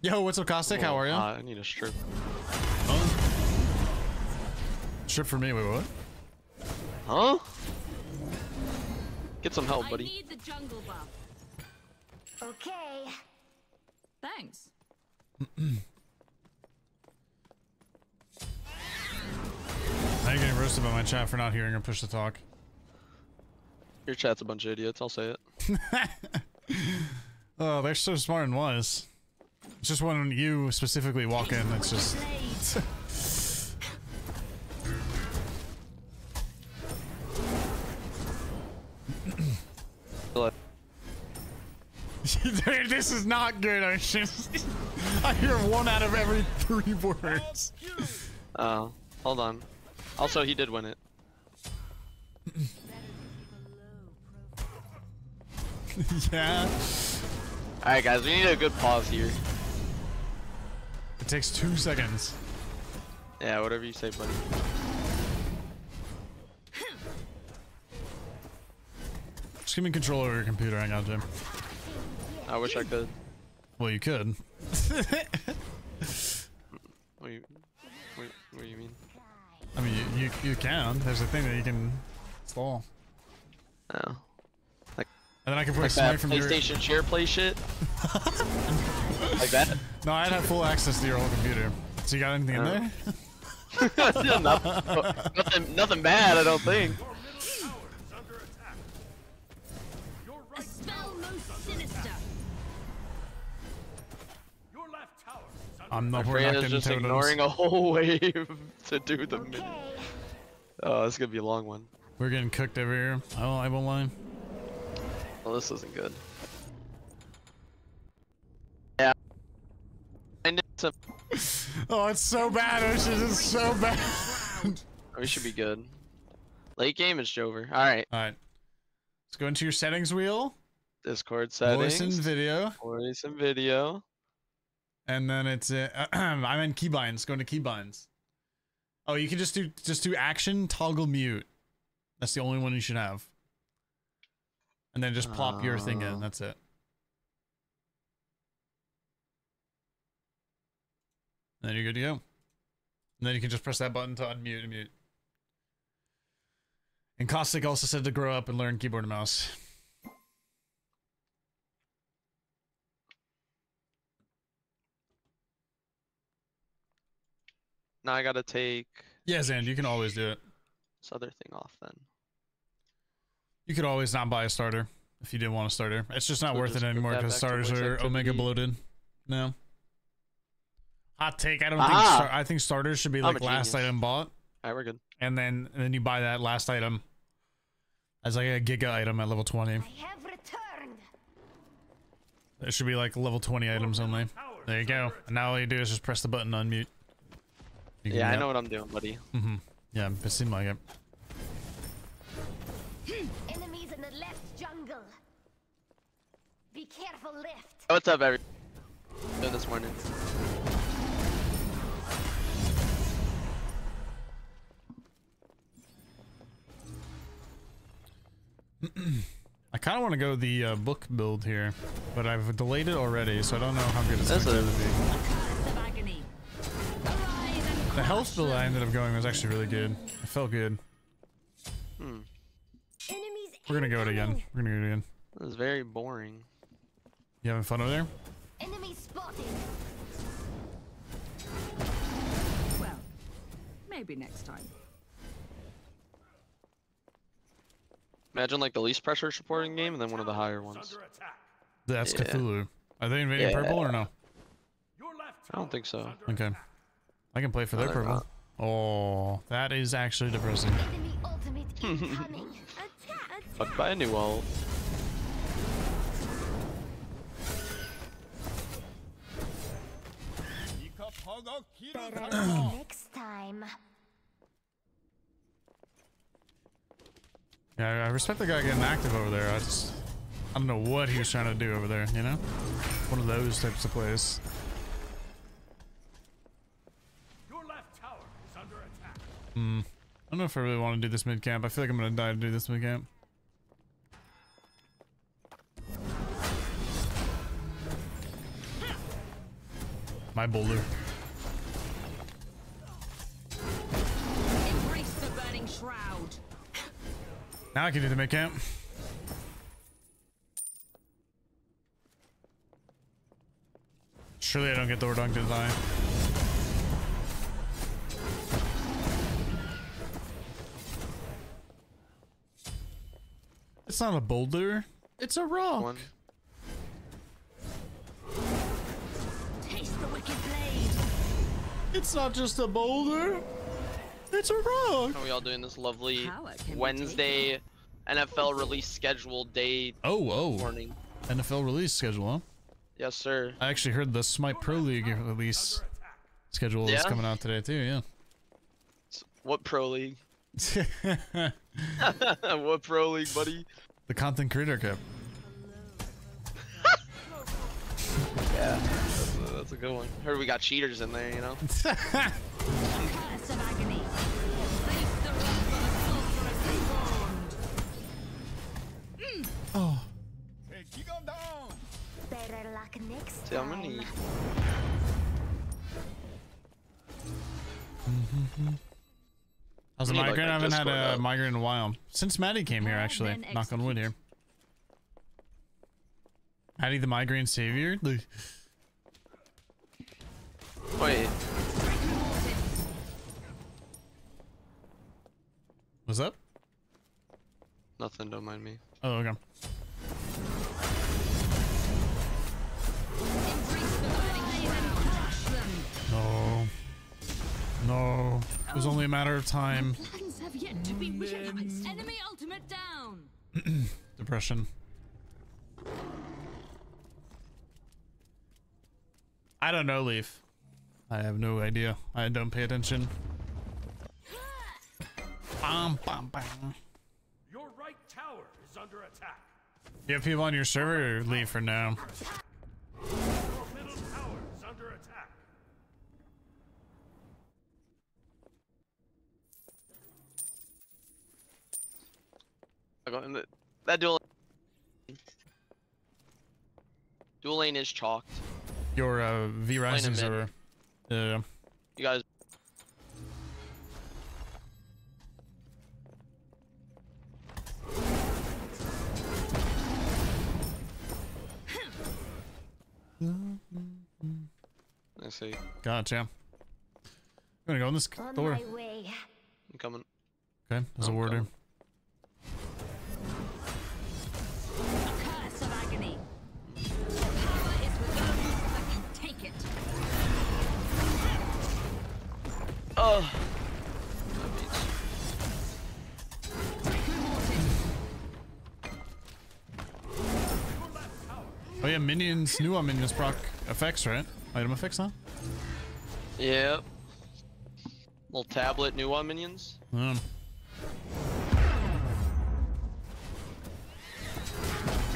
Yo, what's up, Caustic? How are you? I need a strip. Oh. Strip for me? Wait, what? Huh? Get some help, buddy. I need the jungle buff. Okay. Thanks. I'm getting roasted by my chat for not hearing her push the talk. Your chat's a bunch of idiots, I'll say it. Oh, they're so smart and wise. It's just when you specifically walk in, it's just... Dude, this is not good. I hear one out of every 3 words. Oh, hold on. Also, he did win it. Yeah. Alright, guys, we need a good pause here. It takes 2 seconds. Yeah, whatever you say, buddy. Just give me control over your computer. Hang on, Jim. I wish I could. Well, you could. What do you mean? I mean, you can. There's a thing that you can install. Oh. Like, and then I can put like SMITE from PlayStation share play shit? Like that? No, I'd have full access to your whole computer. So you got anything in there? Yeah, nothing bad, I don't think. I'm not Freya's just totems. Ignoring a whole wave to do the mid. Oh, this is gonna be a long one. We're getting cooked over here. I won't lie. Well, this isn't good. Yeah. Oh, it's so bad, Ocean. It's so bad. We should be good. Late game is over. Alright. Alright. Let's go into your settings wheel. Discord settings. Voice and video. Voice and video. And then it's I'm in keybinds. Going to keybinds. Oh, you can just do action, toggle, mute. That's the only one you should have. And then just plop your thing in. That's it. And then you're good to go. And then you can just press that button to unmute and mute. And Caustic also said to grow up and learn keyboard and mouse. Now I gotta take... Yeah, Zan, you can always do it. This other thing off, then. You could always not buy a starter, if you didn't want a starter. It's just not worth it anymore, because starters are omega bloated. No. Hot take, I don't think... I think starters should be, like, last item bought. Alright, we're good. And then you buy that last item as, like, a Giga item at level 20. I have returned. It should be, like, level 20 items only. There you go. And now all you do is just press the button to unmute. Yeah, I know what I'm doing, buddy. Mm-hmm. Yeah, it seemed like it. Enemies in the left jungle. Be careful, left. Oh, what's up, everyone? Good this morning. I kind of want to go the book build here, but I've delayed it already, so I don't know how good it's going to be. The health build I ended up going was actually really good. It felt good. Hmm. We're gonna go it again. We're gonna go it again. That was very boring. You having fun over there? Enemy spotted. Well, maybe next time. Imagine like the least pressure supporting game and then one of the higher ones. That's Cthulhu. Are they invading purple or no? I don't think so. Okay. I can play for their purple. Oh, that is actually depressing. Fuck by a new ult. Next time. Yeah, I respect the guy getting active over there. I don't know what he was trying to do over there. You know, one of those types of plays. I don't know if I really want to do this mid camp. I feel like I'm gonna die to do this mid camp. my boulder. Embrace the burning shroud. Now I can do the mid camp. Surely I don't get Thor dunked, did I? It's not a boulder, it's a rock. One. Taste the wicked blade. It's not just a boulder, it's a rock. How are we all doing this lovely Wednesday NFL release schedule day? Morning. NFL release schedule, huh? Yes, sir. I actually heard the Smite Pro League release schedule is coming out today, too, yeah. What Pro League? What Pro League, buddy? The Content Creator Cup. Yeah, that's a good one. Heard we got cheaters in there, you know? Oh. Better luck next time. I'm gonna need. How's the migraine? Like, I haven't had a migraine in a while. Since Maddie came here, actually. Knock on wood here. Maddie, the migraine savior? Wait. What's up? Nothing, don't mind me. Oh, okay. No. No. It was only a matter of time. Plans have yet to be realized. Enemy ultimate down. Depression. I don't know, Leaf. I have no idea. I don't pay attention. Bam, bam, bam. Your right tower is under attack. You have people on your server, Leaf, or no? That dual lane is chalked. Your V Rising server. Yeah. You guys. I see. Gotcha. I'm gonna go in this door. I'm coming. Okay, there's a warder. Oh. Oh yeah, minions, Nuwa minions proc effects, right? Item effects, huh? Yep. Little tablet, Nuwa minions. I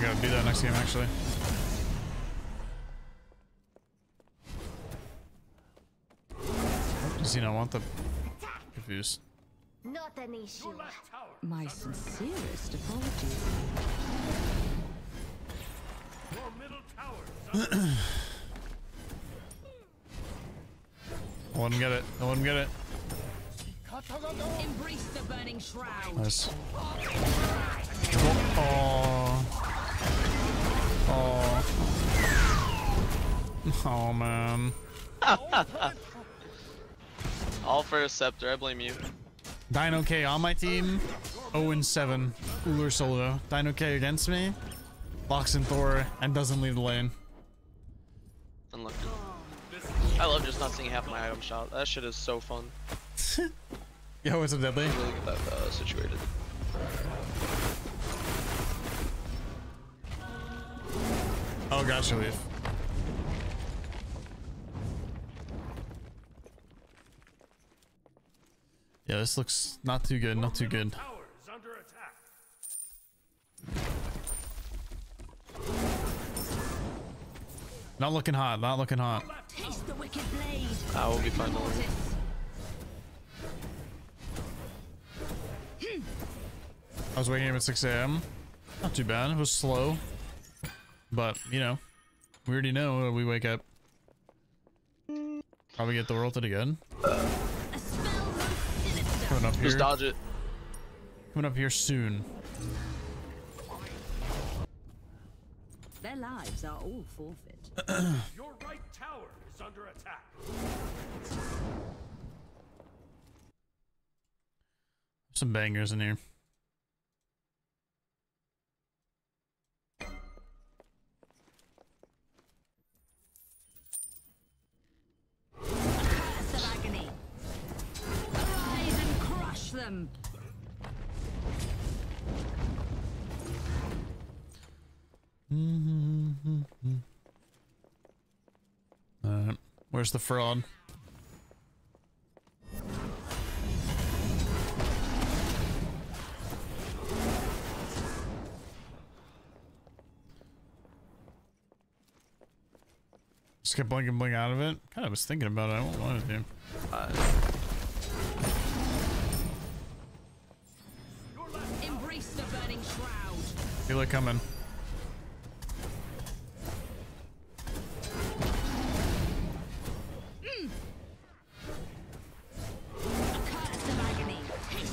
gotta do that next game, actually. You know, I want the confused. Not an issue. My sincerest apologies. Your middle tower. I wouldn't get it. I wouldn't get it. Embrace the burning shroud. Nice. Oh. Oh. Oh man. All for a scepter, I blame you. Dino K on my team, 0-7, Ullr solo. Dino K against me, locks in Thor, and doesn't leave the lane. Unlucky. I love just not seeing half my item shot. That shit is so fun. Yo, what's up, Deadly? I'm really get that situated. Oh, gotcha, Leaf. Yeah, this looks not too good, not too good. Not looking hot, not looking hot. I will be fine. I was waking up at 6 a.m. Not too bad, it was slow. But, you know, we already know we wake up. How we get the world it again? Coming up here. Just dodge it. Coming up here soon. Their lives are all forfeit. Your right tower is under attack. Some bangers in here. Them. Where's the fraud? Just get blink and blink out of it. Kind of was thinking about it. I won't want to do. Feel it coming.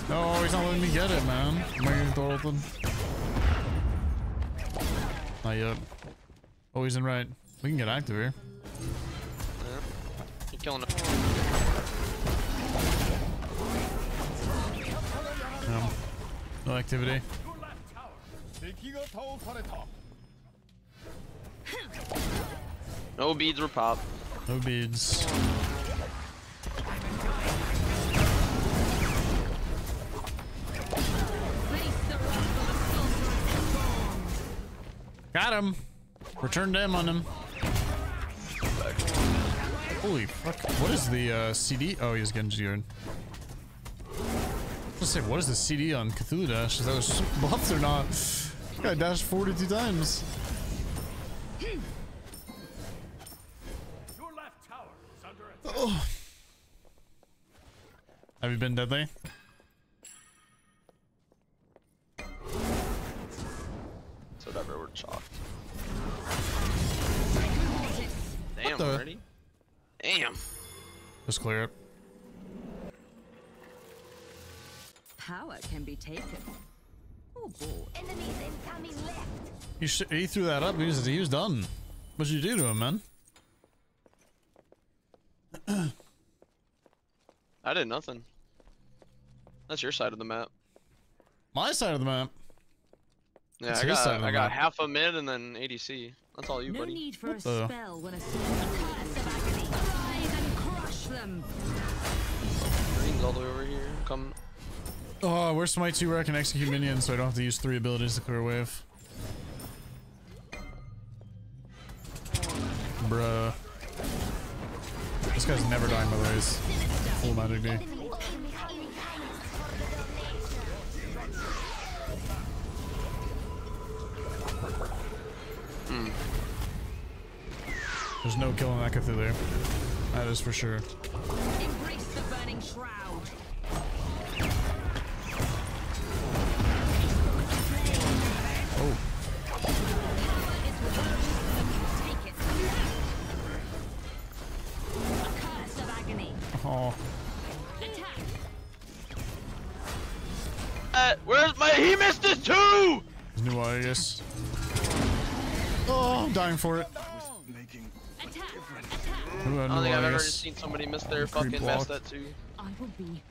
No, he's not letting me get it, man. Am I getting Thor open? Not yet. Oh, he's in right. We can get active here. Yeah. He's killing it. No activity. No beads were popped. No beads. Got him. Return them on him. Holy fuck. What is the CD? Oh, he's getting Zeerin. I was gonna say, what is the CD on Cthulhu Dash? Is those buffs or not? I dashed 42 times. Your left tower is under attack. Oh. Have you been Deadly? It's whatever, we're chalked. Damn, what the? Already? Damn. Let's clear up. Power can be taken. Enemies incoming left. He threw that up. He was done. What'd you do to him, man? I did nothing. That's your side of the map. My side of the map. Yeah, I got half a mid and then ADC. That's all you, buddy. No need for a spell when a curse of agony. Arise and crush them. Green's all the way over here. Come. Oh, where's SMITE 2 where I can execute minions so I don't have to use 3 abilities to clear a wave? Bruh. This guy's never dying by the way. Full magic day. There's no killing that Cthulhu. That is for sure. Embrace the burning shroud. Oh. Oh. Where's my? He missed this too. Nuwa, I guess. Oh, I'm dying for it. I don't think I've ever seen somebody miss their fucking Bastet too. I will be.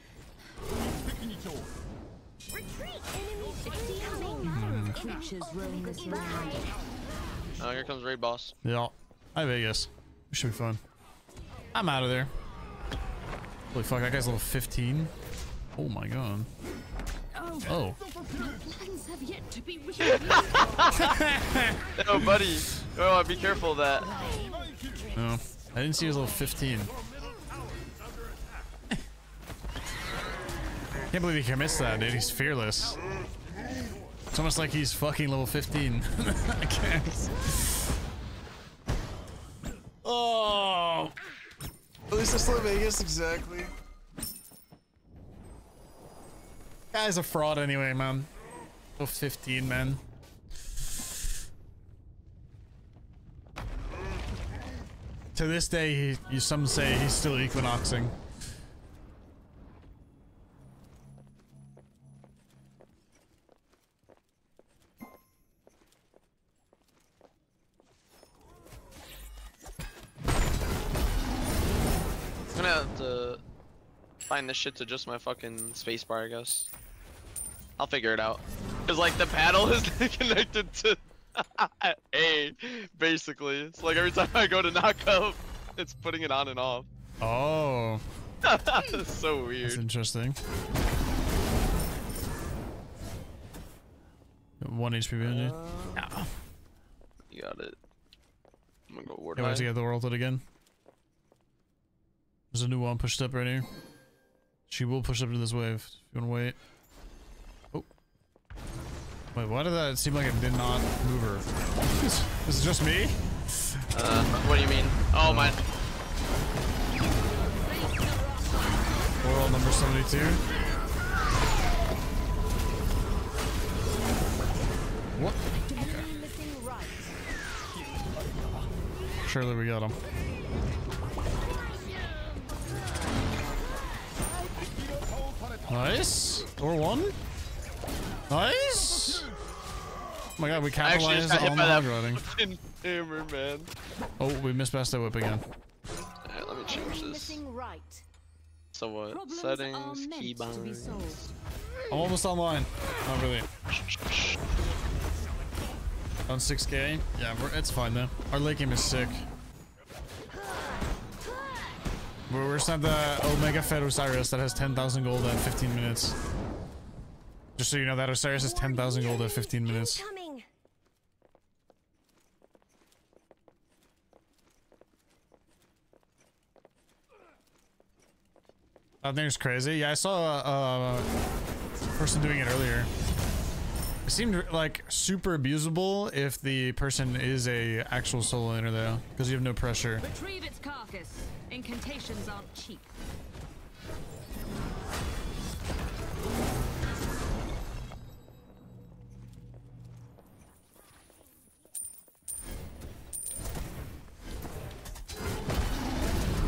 Retreat, enemies incoming. Creatures roaming this land. Oh, here comes raid boss. Yeah, hi Vegas. It should be fun. I'm out of there. Holy fuck, that guy's level 15. Oh my god. Oh. Have yet to be no, buddy. Oh, be careful of that. No, I didn't see his level 15. Can't believe he can miss that, dude. He's fearless. It's almost like he's fucking level 15. I can't. Oh! At least I slid Vegas, exactly. Guy's a fraud anyway, man. Level 15, man. To this day, some say he's still equinoxing. I'm gonna have to find this shit to adjust my fucking spacebar, I guess. I'll figure it out. Cause like the paddle is connected to A, basically. It's like every time I go to knock up, it's putting it on and off. Oh. That's so weird. That's interesting. 1 HP behind you. No. You got it. I'm gonna go ward. You want to get the world it again? There's a new one pushed up right here. She will push up to this wave. You wanna wait? Oh. Wait, why did that seem like it did not move her? This is just me? What do you mean? Oh, mine. World number 72. What? Okay. Surely we got him. Nice. Or one. Nice. Oh my god, we capitalized on the log running. Hammer, man. Oh, we missed Bastet whip again. Alright, let me change this. So what? Problems settings, keybinds. I'm almost online. Not really. On 6K? Yeah, it's fine though. Our late game is sick. We're just at the Omega Fed Osiris that has 10,000 gold at 15 minutes. Just so you know that Osiris has 10,000 gold at 15 minutes. That thing's crazy. Yeah, I saw a person doing it earlier. It seemed like super abusable if the person is a actual solo laner though, because you have no pressure. Retrieve its carcass. Incantations aren't cheap.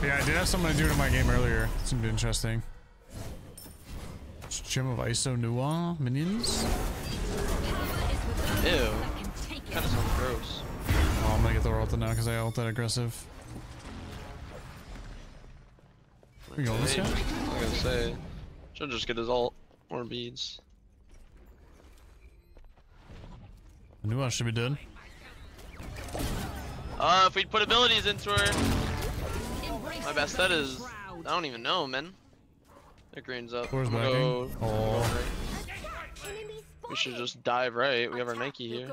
Yeah, I did have someone to do it in my game earlier. It seemed interesting. Gem of Iso Nuwa minions? Ew. Kinda sounds gross. Oh, I'm gonna get the ulted now because I ulted that aggressive. We go this guy? I'm gonna say, should just get his ult or beads. The new one should be dead. If we'd put abilities into her, my best set is. I don't even know, man. Their green's up. Where's my go? Oh. We should just dive right. We have our Nike here.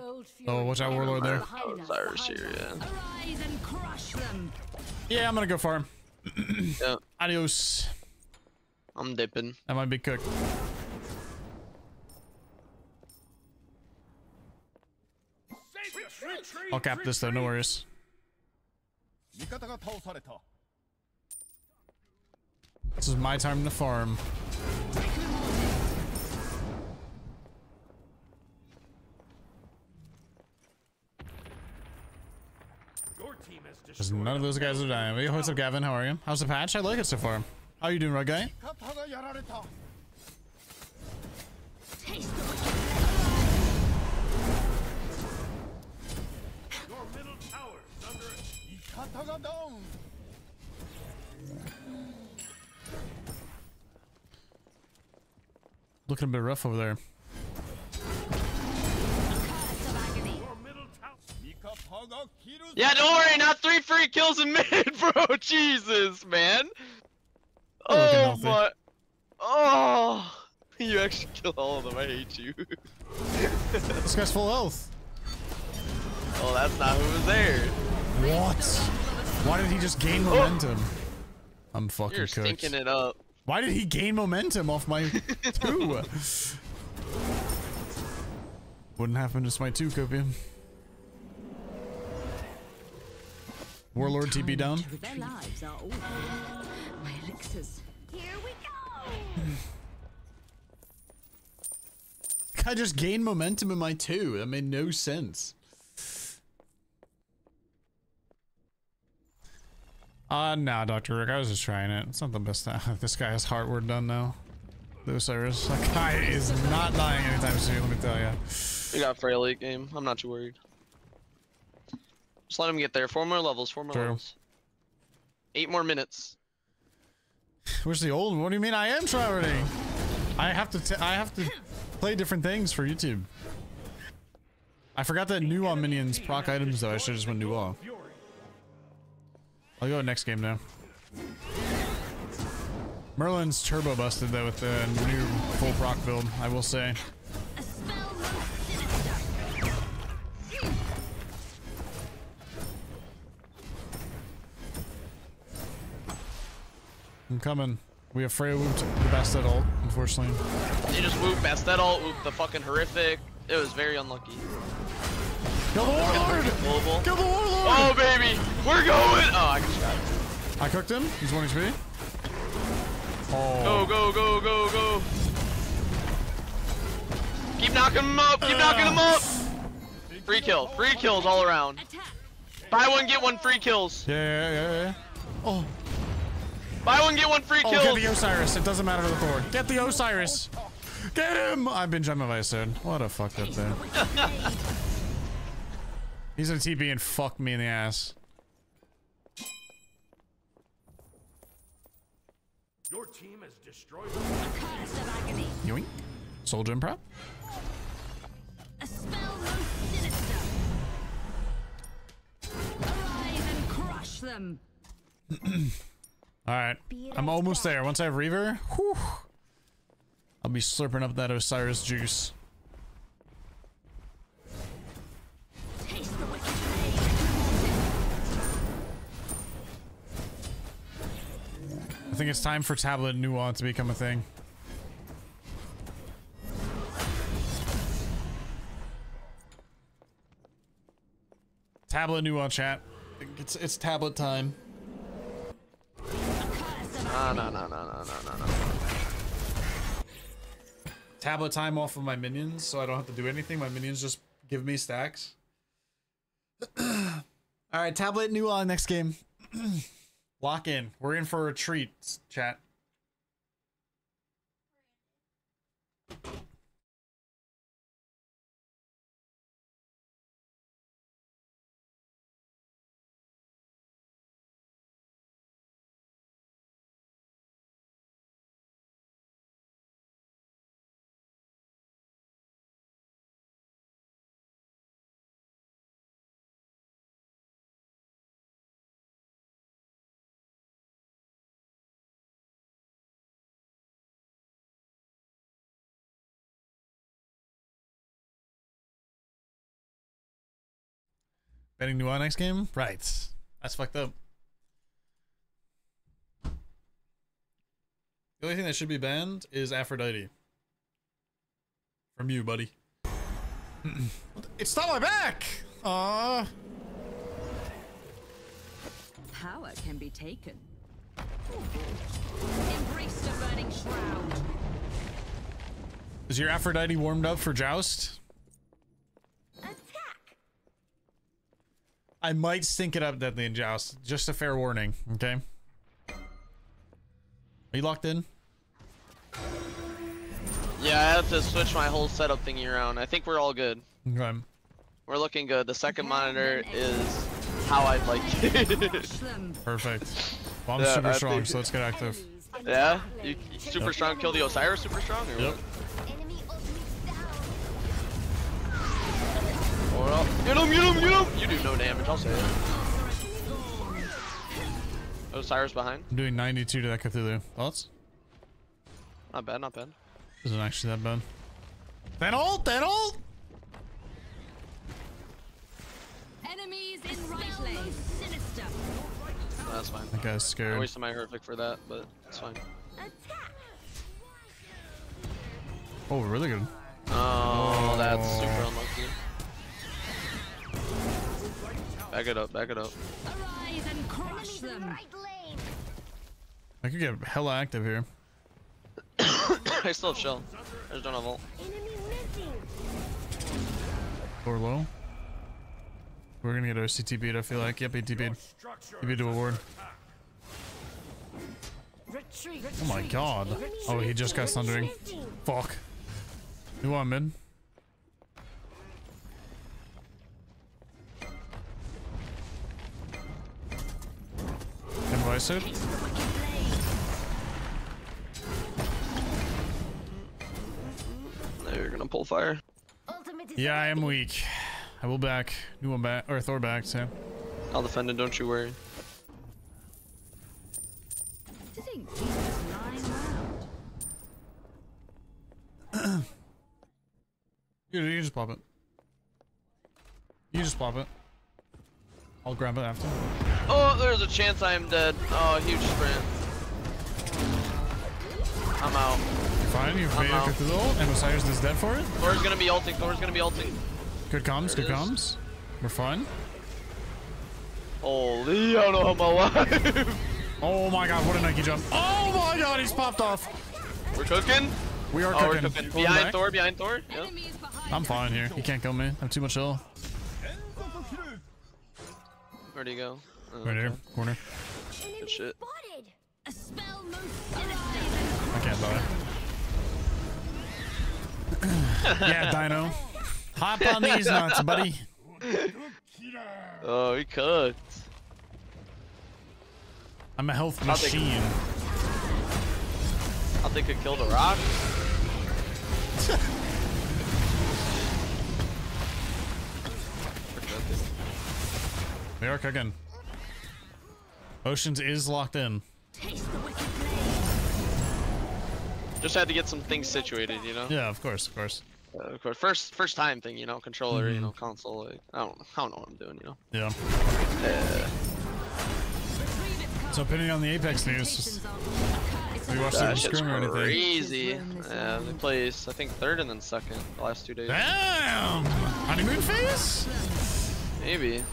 Oh, watch out, Warlord there. Oh, Osiris here, yeah. Yeah, I'm gonna go farm. Yeah. Adios. I'm dipping. I might be cooked. I'll cap this though, no worries. This is my time to farm. Because none of those guys are dying. Hey, what's up, Gavin? How are you? How's the patch? I like it so far. How you doing, right guy? Looking a bit rough over there. Yeah, don't worry, not 3 free kills a minute, bro. Jesus, man. Oh my. Oh, you actually killed all of them. I hate you. This guy's full health. Oh, that's not who was there. What? Why did he just gain momentum? Oh. I'm fucking cooked. You're stinking it up. Why did he gain momentum off my 2? Wouldn't happen to Smite 2, Copium. Warlord TB down. Their lives are over. My elixirs. Here we go. I just gained momentum in my 2. That made no sense. Nah, Dr. Rick, I was just trying it. It's not the best time. This guy has heartward done now. The Osiris. That guy is not dying anytime soon, let me tell you. We got Freya late game. I'm not too worried. Just let him get there. 4 more levels. 4 more levels. 8 more minutes. Where's the old one? What do you mean I am traveling? I have to play different things for YouTube. I forgot that Nuwa minions proc items though. I should have just went Nuwa. I'll go next game now. Merlin's turbo busted though with the new full proc build, I will say. I'm coming. We have Freya whooped the Bastet ult, unfortunately. They just whooped Bastet ult, whooped the fucking horrific. It was very unlucky. Kill the Warlord! Kill the Warlord! Oh, baby! We're going! Oh, I got shot. I cooked him. He's 1 HP. Oh. Go, go, go, go, go. Keep knocking him up! Keep knocking him up! Free kill. Free kills all around. Buy one, get one free kills. Yeah. Oh. Buy one, get one free kill. Get the Osiris. It doesn't matter to the Thor. Get the Osiris. Get him! I've been jumping my dude. What a fuck up there. He's gonna TP and fuck me in the ass. Your team has destroyed a curse of agony. Yoink. Soldier improv. A spell most sinister. Arrive and crush them. Alright, I'm almost there. Once I have Reaver, whew, I'll be slurping up that Osiris juice. Taste the wicked blade. I think it's time for tablet Nuwa to become a thing. Tablet Nuwa chat. It's tablet time. No. Tablet time off of my minions, so I don't have to do anything. My minions just give me stacks. Alright, tablet new on next game. Lock in. We're in for a treat, chat. Betting Nuwa next game? Right. That's fucked up. The only thing that should be banned is Aphrodite. From you, buddy. It's not my back! Power can be taken. Embrace the burning shroud. Is your Aphrodite warmed up for Joust? I might stink it up, Deadly and Joust. Just a fair warning, okay? Are you locked in? Yeah, I have to switch my whole setup thingy around. I think we're all good. Okay. We're looking good. The second monitor is how I'd like it. Perfect. Well, I'm super strong, so let's get active. Yeah? You super strong, kill the Osiris super strong? Or Get him, get him, get him! You do no damage, I'll say that. Osiris behind. I'm doing 92 to that Cthulhu. Thoughts? Not bad, not bad. Isn't actually that bad. That ult! That ult! Enemies in right lane. Sinister. No, that's fine. That guy's scared. I wasted my horrific for that, but it's fine. Attack. Oh, really good. Oh, that's super unlucky. Back it up, back it up. Arise and crush them. I could get hella active here. I still have shell. I just don't have ult. Or low. We're gonna get OCTB'd, I feel like. Yep, ATB'd. ATB'd to a ward. Retreat, oh my god. Retreat, oh, he just got sundering. Fuck. New one mid. Invoice it. They're gonna pull fire. Yeah, I am weak. I will back. New one back. Or Thor back, so. I'll defend it, don't you worry. You just pop it. You just pop it. I'll grab it after. Oh, there's a chance I am dead. Oh, huge sprint. I'm out. You're fine, you've made it through the ult, and Osiris is dead for it. Thor's gonna be ulting, Thor's gonna be ulting. Good comms, good comms. We're fine. Holy, I don't know how I'm alive. Oh my god, what a Nike jump. Oh my god, he's popped off. We're cooking. We are cooking. We're cooking. Behind back. Thor, behind Thor. Yep. I'm fine here. He can't kill me. I'm too much ill. Where'd he go? Oh, right here, corner. Good shit. I can't die. Yeah, Dino. Hop on these nuts, buddy. Oh, he cooked. I'm a health machine. I think it killed a rock. We are cooking. Oceans is locked in. Just had to get some things situated, you know? Yeah, of course, of course. Of course. First time thing, you know, controller, you know, console. Like, I don't know what I'm doing, you know? Yeah. So depending on the Apex news, just, we watched the scrim or anything. Crazy. Yeah, they place I think third and then second the last 2 days. Damn! Honeymoon phase? Maybe.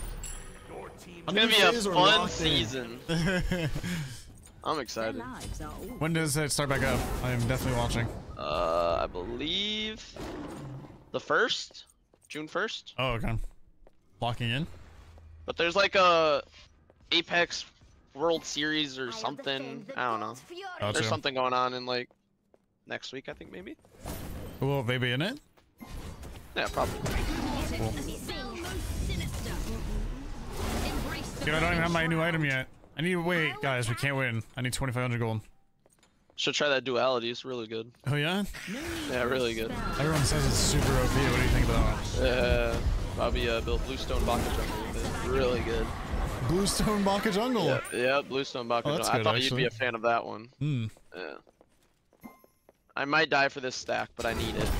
It's gonna be a fun season. I'm excited. When does it start back up? I am definitely watching. I believe the 1st, June 1st. Oh, okay. Locking in. But there's like a Apex World Series or something. I don't know. Gotcha. There's something going on in like next week, I think maybe. Will they be in it? Yeah, probably. Cool. Dude, I don't even have my new item yet. I need to wait, guys. We can't win. I need 2,500 gold. Should try that duality. It's really good. Oh yeah? Yeah, really good. Everyone says it's super OP. What do you think about that? Probably build Blue Stone Baka jungle. Really good. Blue Stone Baka jungle. Yeah, yeah, Blue Stone Baka jungle. I thought you'd be a fan of that one. Hmm. Yeah. I might die for this stack, but I need it.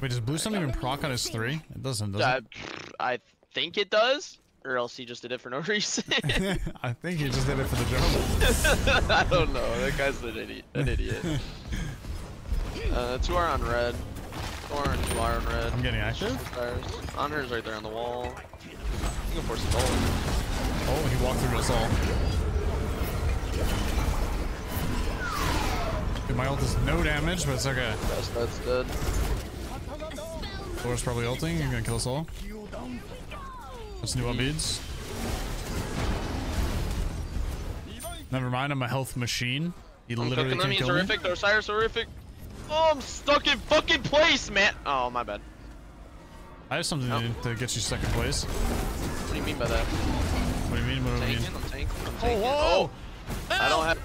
Wait, does Blue Stone even proc on his 3? It doesn't. I think it does, or else he just did it for no reason. I think he just did it for the jungle. I don't know. That guy's an idiot. An idiot. 2R on red. 4R and 2R on red. I'm getting active. Honor's right there on the wall. You can force his ult. Oh, he walked through us all. Dude, my ult is no damage, but it's okay. That's good. Thor's probably ulting. He's gonna kill us all. That's Nuwa beads. Never mind, I'm a health machine. He literally can't kill me. He's Osiris horrific. Oh, I'm stuck in fucking place, man. Oh, my bad. I have something to get you stuck in place. What do you mean by that? What do you mean? What do you mean? I'm tanking. Oh, whoa! Oh, I don't have.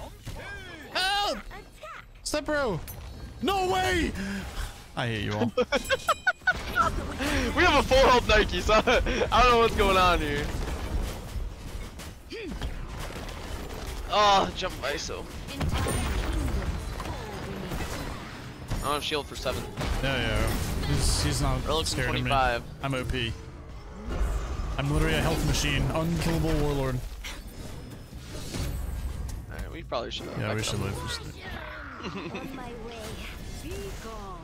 Help! Step bro! No way! I hate you all. We have a full health Nike, so I don't know what's going on here. Oh, jump ISO. I don't have shield for 7. Yeah. He's not scared of me. I'm OP. I'm literally a health machine. Unkillable Warlord. Alright, we probably should live. Yeah, we should live. On my way. Be gone.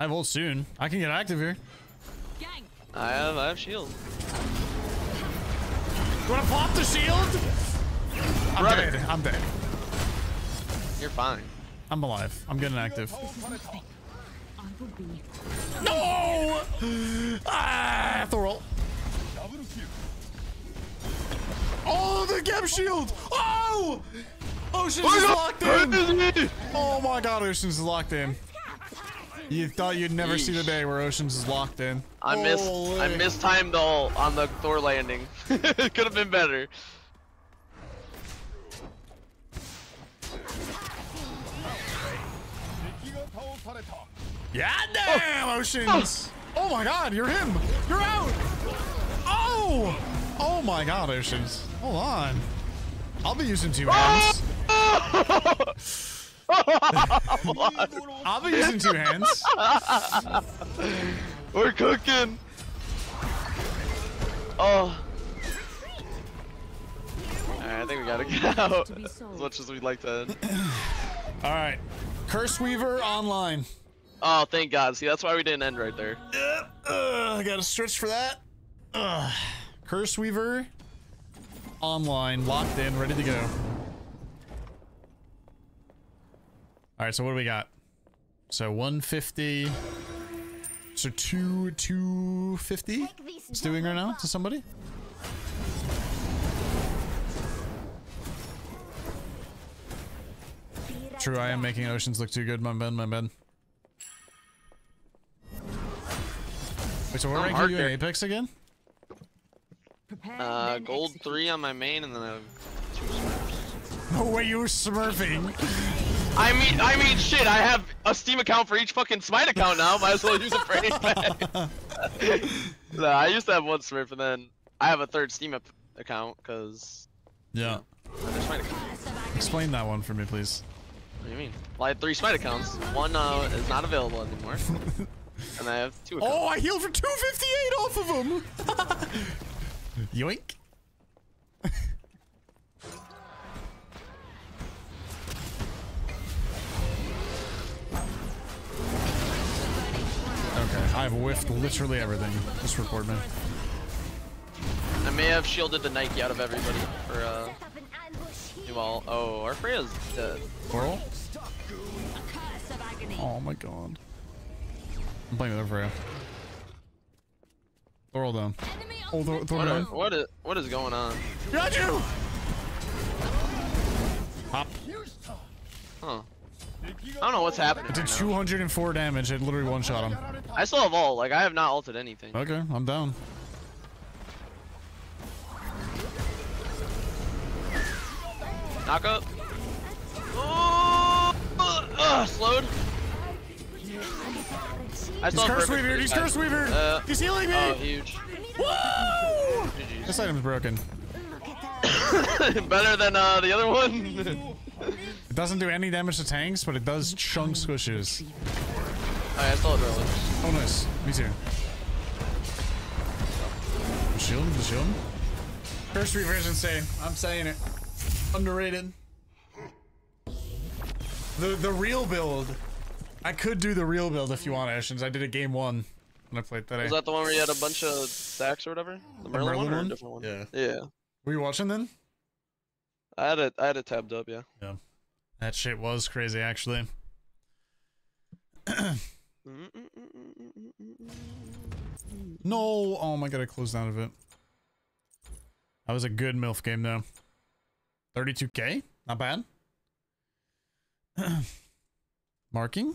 I have ult soon. I can get active here. I have shield. You wanna pop the shield? I'm dead. I'm dead. You're fine. I'm alive. I'm getting active. No! I have to roll. Oh, the gap shield! Oh! No! Ocean's is locked in! Oh my god, Ocean's is locked in. You thought you'd never see the day where Ocean's is locked in. I missed time though on the Thor landing. It could have been better. Yeah, damn, Oceans! Oh my god, you're him! You're out! Oh! Oh my god, Oceans. Hold on. I'll be using 2 hands. I'll be using 2 hands. We're cooking! Oh. Alright, I think we gotta get out. As much as we'd like to. Alright. Curse Weaver online. Oh, thank God. See, that's why we didn't end right there. I gotta stretch for that. Curse Weaver online, locked in, ready to go. All right, so what do we got? So 150. So 250. It's doing right now to somebody. True, I am making Oceans look too good. My bad, my bad. Wait, so where rank are you in Apex again? Gold 3 on my main, and then I have 2 smurfs. No way you were smurfing! I mean shit, I have a Steam account for each fucking Smite account now, might as well use it for anything. No, I used to have 1 smurf, and then I have a 3rd Steam account, cause... Yeah. Explain that one for me, please. What do you mean? Well, I had 3 Smite accounts. One is not available anymore. And I have 2 accounts. Oh, I healed for 258 off of him! Yoink. Okay, I've whiffed literally everything. Just record me. I may have shielded the Nike out of everybody for, Well, oh, our Freya's dead. Coral? Oh my god. I'm playing with Freya. Thor down. Oh, Thor down. What is going on? Got you! Hop. Huh. I don't know what's happening. It did 204 damage. It literally one-shot him. I still have ult. Like, I have not ulted anything. Okay, I'm down. Knock up. Oh! Slowed. He's Curse Weaver, he's Curse Weaver! He's healing me! Oh, huge. Whoa! This item's broken. Better than the other one. It doesn't do any damage to tanks, but it does chunk squishes. Alright, I still have relics. Oh, nice. Me too. Shield, shield. Curse Weaver is insane. I'm saying it. Underrated. The real build. I could do the real build if you want, Ashens. I did a game 1 when I played today. Was that the one where you had a bunch of stacks or whatever? The Merlin one or a different one? Yeah. Yeah. Were you watching then? I had it tabbed up, yeah. Yeah. That shit was crazy, actually. No! Oh my god, I closed out of it. That was a good MILF game, though. 32K? Not bad. Marking?